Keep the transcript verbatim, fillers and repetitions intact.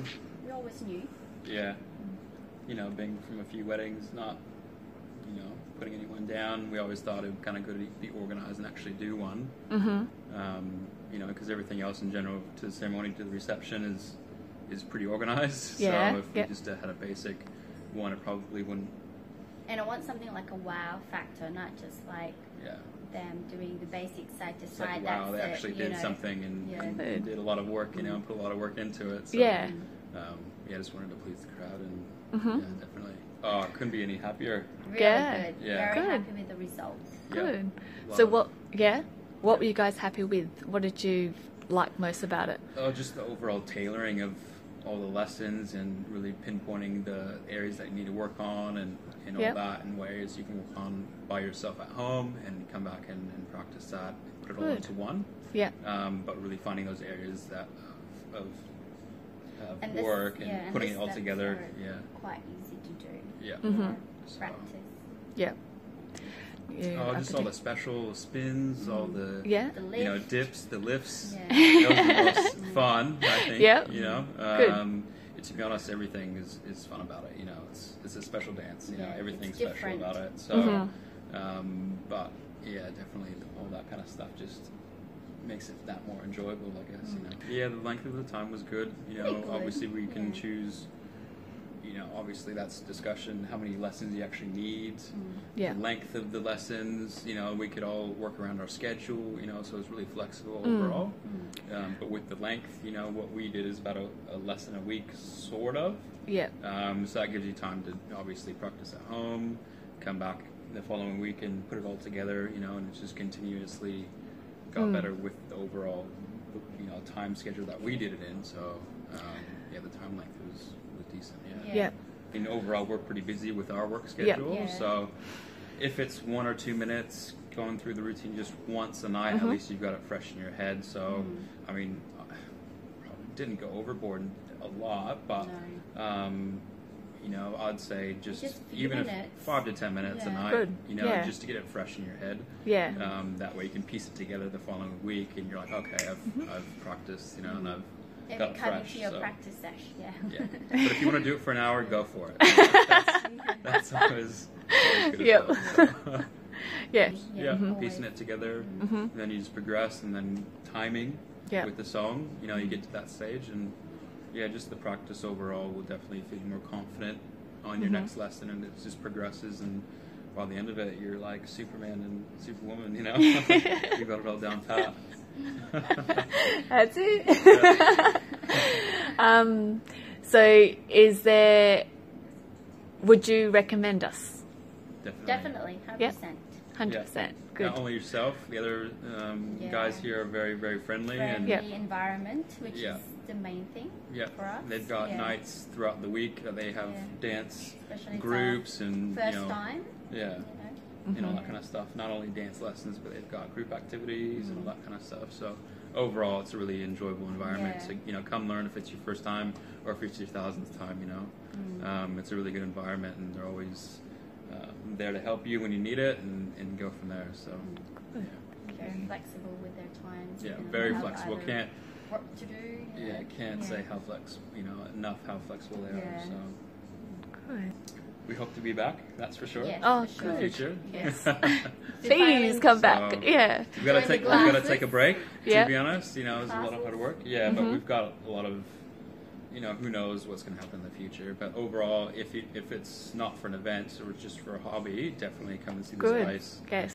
Um, You're always new. Yeah. You know, being from a few weddings, not, you know, putting anyone down, we always thought it would kind of go to be organized and actually do one. Mm-hmm. Um, you know, because everything else in general, to the ceremony, to the reception, is is pretty organized. Yeah. So if yep. we just had a basic one, it probably wouldn't. And I want something like a wow factor, not just like yeah. them doing the basic side to side. It's like, wow, that's they actually it, did you know, something and, yeah. and, and did a lot of work, you know, and put a lot of work into it. So, yeah. Um, yeah, I just wanted to please the crowd and mm-hmm. yeah, definitely. Oh, I couldn't be any happier. Really yeah. good. Yeah. Very good. Happy with the results. Good. Yeah. So what, yeah, what were you guys happy with? What did you like most about it? Oh, just the overall tailoring of all the lessons and really pinpointing the areas that you need to work on and, and all yep. that, and ways you can work on by yourself at home and come back and, and practice that and put it Good. all into one. Yeah. Um, but really finding those areas that of, of and work this, and yeah, putting and it all together. Yeah. Quite easy to do. Yeah. Mm-hmm. So, practice. Yeah. Yeah, oh, just all the special spins, all the, yeah. the you know, dips, the lifts. Yeah. That was the most fun, I think. Yeah. You know, um, it, to be honest, everything is, is fun about it. You know, it's it's a special dance. You yeah, know, everything's special different. about it. So, mm-hmm. um, but yeah, definitely all that kind of stuff just makes it that more enjoyable, I guess. Mm-hmm. You know, yeah, the length of the time was good. You know, good. obviously we can yeah. choose. You know, obviously that's discussion, how many lessons you actually need, mm. yeah. the length of the lessons, you know, we could all work around our schedule, you know, so it's really flexible mm. overall. Mm. Um, but with the length, you know, what we did is about a, a lesson a week, sort of. Yeah. Um, so that gives you time to obviously practice at home, come back the following week and put it all together, you know, and it's just continuously got mm. better with the overall, you know, time schedule that we did it in. So, um, yeah, the time length was... decent, yeah. yeah. I mean, overall, we're pretty busy with our work schedule, yeah. Yeah. so if it's one or two minutes going through the routine just once a night, mm-hmm. at least you've got it fresh in your head. So, mm. I mean, I probably didn't go overboard a lot, but, no. um, you know, I'd say just, just even if five to ten minutes yeah. a night, Good. you know, yeah. just to get it fresh in your head. Yeah. Um, that way you can piece it together the following week and you're like, okay, I've, mm-hmm. I've practiced, you know, mm-hmm. and I've Got fresh, your so. practice session, yeah. yeah. But if you want to do it for an hour, go for it. That's, that's always, always good. Yep. Well, so. yeah. Yeah. yeah. Mm-hmm. Piecing it together, mm-hmm. then you just progress, and then timing yep. with the song. You know, you get to that stage, and yeah, just the practice overall will definitely feel more confident on your mm-hmm. next lesson, and it just progresses and. By the end of it, you're like Superman and Superwoman, you know? You got it all down pat. That's it. Yeah. um, so is there, would you recommend us? Definitely. Definitely, one hundred percent. Yep. one hundred percent. Yeah. Good. Not only yourself, the other um, yeah. guys here are very, very friendly. Friendly yep. environment, which yeah. is the main thing yep. for us. They've got yeah. nights throughout the week that they have yeah. dance Especially groups and, first you know, time. Yeah, you know? Mm-hmm. and all that kind of stuff. Not only dance lessons, but they've got group activities mm-hmm. and all that kind of stuff. So overall, it's a really enjoyable environment yeah. to, you know, come learn if it's your first time or if it's your thousandth time, you know. Mm-hmm. Um, it's a really good environment, and they're always uh, there to help you when you need it and, and go from there. So, yeah. Very flexible with their times. Yeah, very flexible. Can't what to do. You know? Yeah, can't yeah. say how flex, you know, enough how flexible they yeah. are. So. Good. We hope to be back, that's for sure. Yes, oh, for sure. In the future. Yes. Please come back. So yeah. We've got to take, we've got to take a break, yeah. to be honest. You know, it's a lot of hard work. Yeah, mm-hmm. but we've got a lot of, you know, who knows what's going to happen in the future. But overall, if, it, if it's not for an event or so it's just for a hobby, definitely come and see this place. Good. Yes.